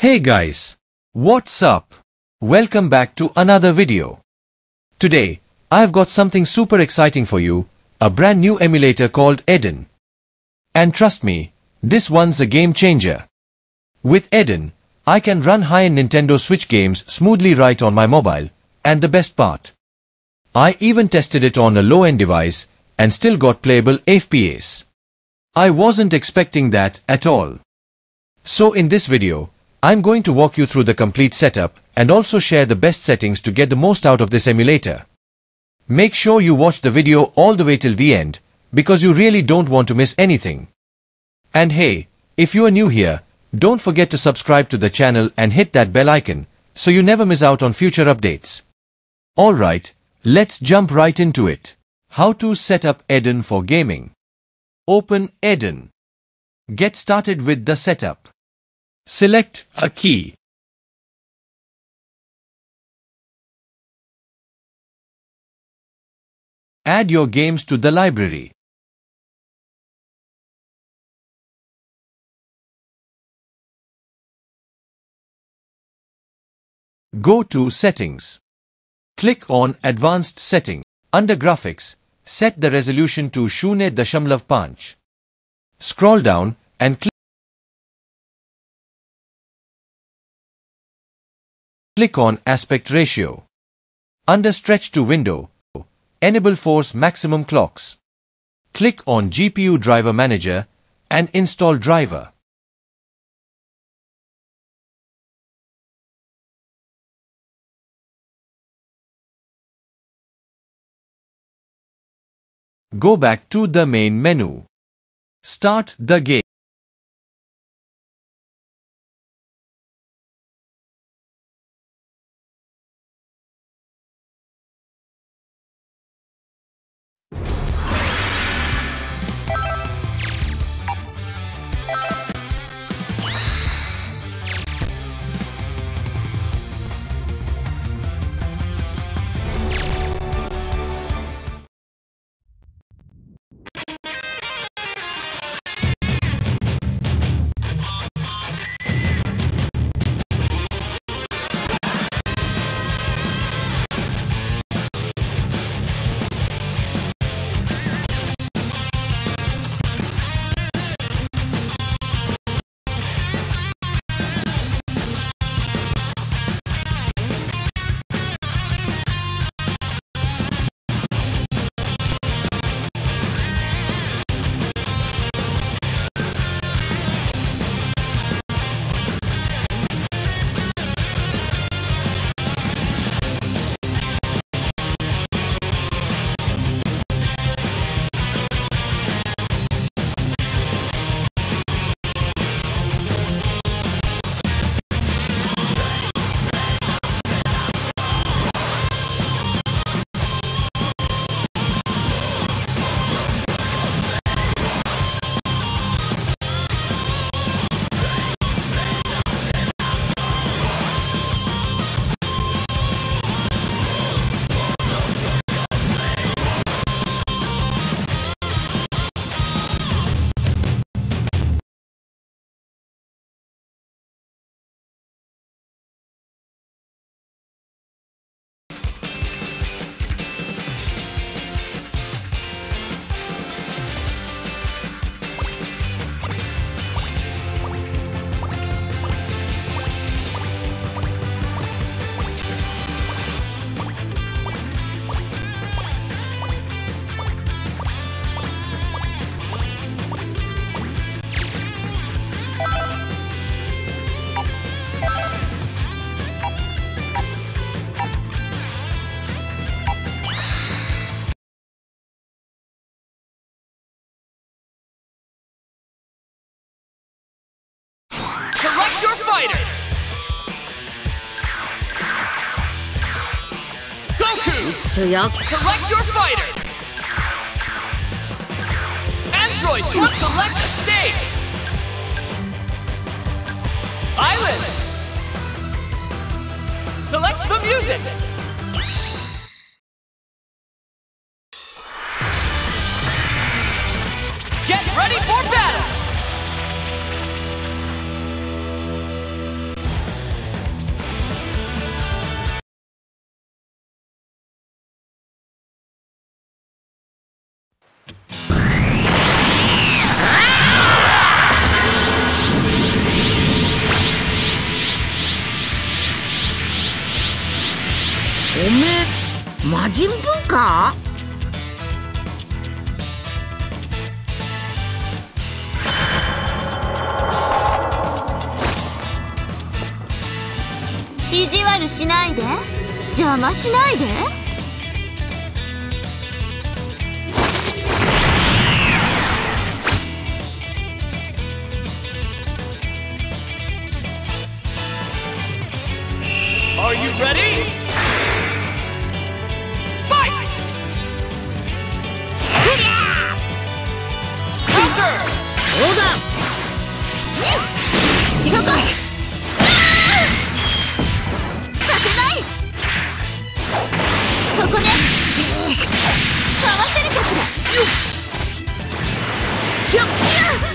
Hey guys, what's up? Welcome back to another video. Today, I've got something super exciting for you, a brand new emulator called Eden. And trust me, this one's a game changer. With Eden, I can run high-end Nintendo Switch games smoothly right on my mobile, and the best part, I even tested it on a low-end device and still got playable FPS. I wasn't expecting that at all. So in this video, I'm going to walk you through the complete setup and also share the best settings to get the most out of this emulator. Make sure you watch the video all the way till the end, because you really don't want to miss anything. And hey, if you are new here, don't forget to subscribe to the channel and hit that bell icon, so you never miss out on future updates. Alright, let's jump right into it. How to set up Eden for gaming. Open Eden. Get started with the setup. Select a key. Add your games to the library. Go to Settings. Click on Advanced Setting. Under Graphics, set the resolution to 0.5. Scroll down and click on Aspect Ratio. Under Stretch to Window, enable Force Maximum Clocks. Click on GPU Driver Manager and install driver. Go back to the main menu. Start the game. Select your fighter! Android, select the stage! Islands! Select the music! Get ready for battle! おめえ魔人ブーか？意地悪しないで、邪魔しないで。Are you ready? Fight! Counter! Hold up! Jirokai!合わせるかしら。